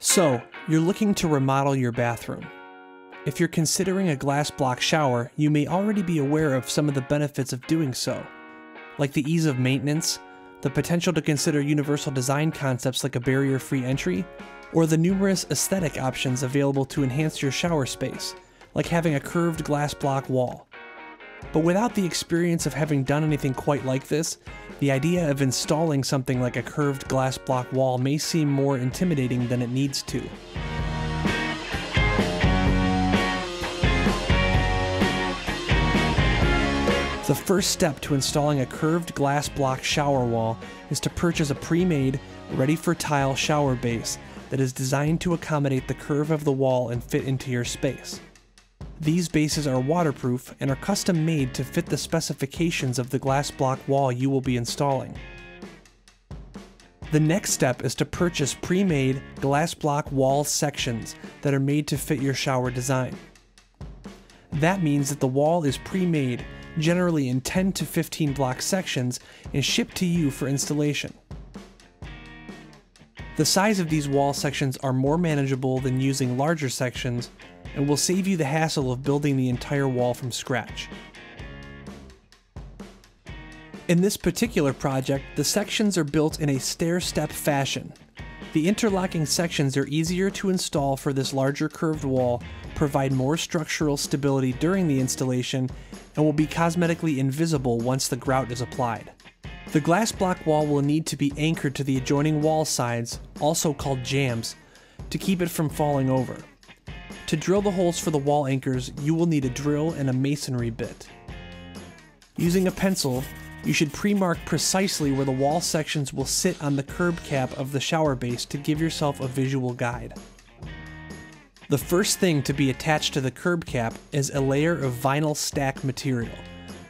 So, you're looking to remodel your bathroom. If you're considering a glass block shower, you may already be aware of some of the benefits of doing so, like the ease of maintenance, the potential to consider universal design concepts like a barrier-free entry, or the numerous aesthetic options available to enhance your shower space, like having a curved glass block wall. But without the experience of having done anything quite like this, the idea of installing something like a curved glass block wall may seem more intimidating than it needs to. The first step to installing a curved glass block shower wall is to purchase a pre-made, ready-for-tile shower base that is designed to accommodate the curve of the wall and fit into your space. These bases are waterproof and are custom made to fit the specifications of the glass block wall you will be installing. The next step is to purchase pre-made glass block wall sections that are made to fit your shower design. That means that the wall is pre-made, generally in 10 to 15 block sections, and shipped to you for installation. The size of these wall sections are more manageable than using larger sections, and will save you the hassle of building the entire wall from scratch. In this particular project, the sections are built in a stair-step fashion. The interlocking sections are easier to install for this larger curved wall, provide more structural stability during the installation, and will be cosmetically invisible once the grout is applied. The glass block wall will need to be anchored to the adjoining wall sides, also called jambs, to keep it from falling over. To drill the holes for the wall anchors, you will need a drill and a masonry bit. Using a pencil, you should pre-mark precisely where the wall sections will sit on the curb cap of the shower base to give yourself a visual guide. The first thing to be attached to the curb cap is a layer of vinyl stack material.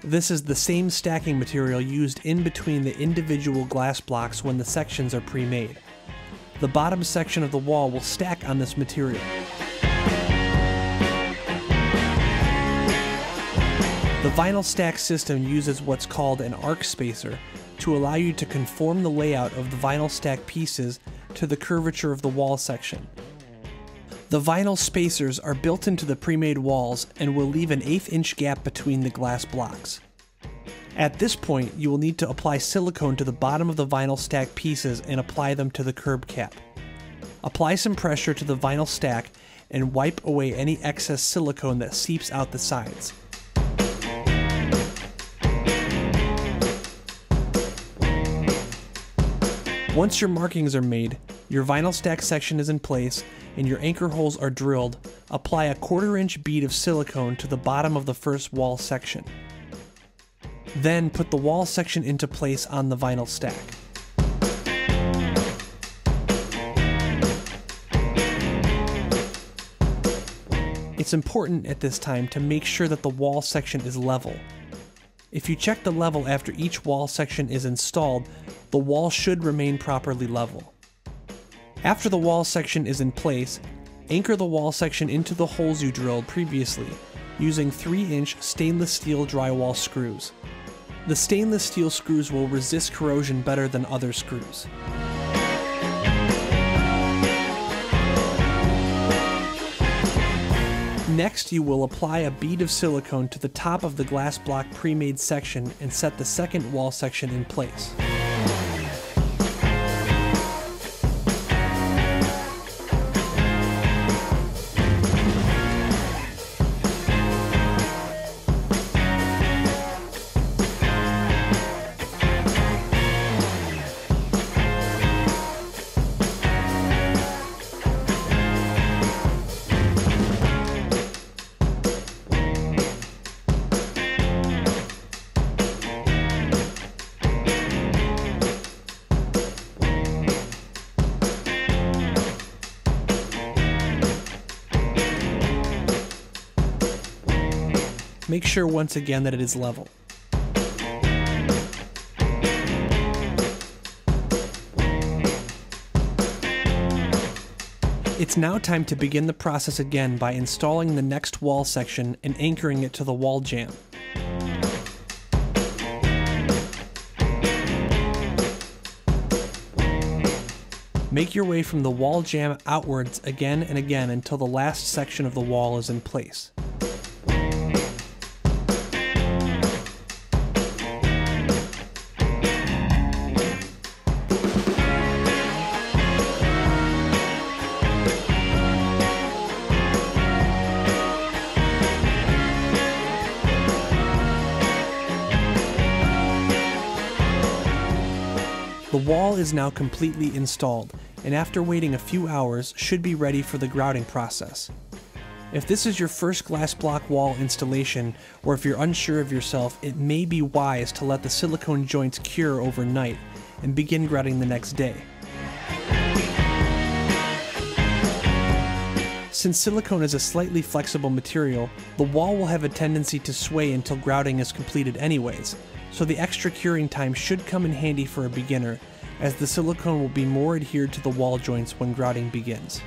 This is the same stacking material used in between the individual glass blocks when the sections are pre-made. The bottom section of the wall will stack on this material. The vinyl stack system uses what's called an arc spacer to allow you to conform the layout of the vinyl stack pieces to the curvature of the wall section. The vinyl spacers are built into the pre-made walls and will leave an 1/8 inch gap between the glass blocks. At this point, you will need to apply silicone to the bottom of the vinyl stack pieces and apply them to the curb cap. Apply some pressure to the vinyl stack and wipe away any excess silicone that seeps out the sides. Once your markings are made, your vinyl stack section is in place, and your anchor holes are drilled, apply a 1/4 inch bead of silicone to the bottom of the first wall section. Then put the wall section into place on the vinyl stack. It's important at this time to make sure that the wall section is level. If you check the level after each wall section is installed, the wall should remain properly level. After the wall section is in place, anchor the wall section into the holes you drilled previously, using 3-inch stainless steel drywall screws. The stainless steel screws will resist corrosion better than other screws. Next, you will apply a bead of silicone to the top of the glass block pre-made section and set the second wall section in place. Make sure once again that it is level. It's now time to begin the process again by installing the next wall section and anchoring it to the wall jamb. Make your way from the wall jam outwards again and again until the last section of the wall is in place. The wall is now completely installed, and after waiting a few hours, should be ready for the grouting process. If this is your first glass block wall installation, or if you're unsure of yourself, it may be wise to let the silicone joints cure overnight and begin grouting the next day. Since silicone is a slightly flexible material, the wall will have a tendency to sway until grouting is completed anyways, so the extra curing time should come in handy for a beginner, as the silicone will be more adhered to the wall joints when grouting begins.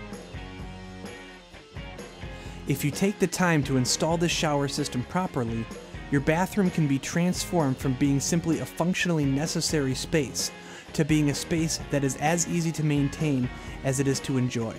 If you take the time to install this shower system properly, your bathroom can be transformed from being simply a functionally necessary space to being a space that is as easy to maintain as it is to enjoy.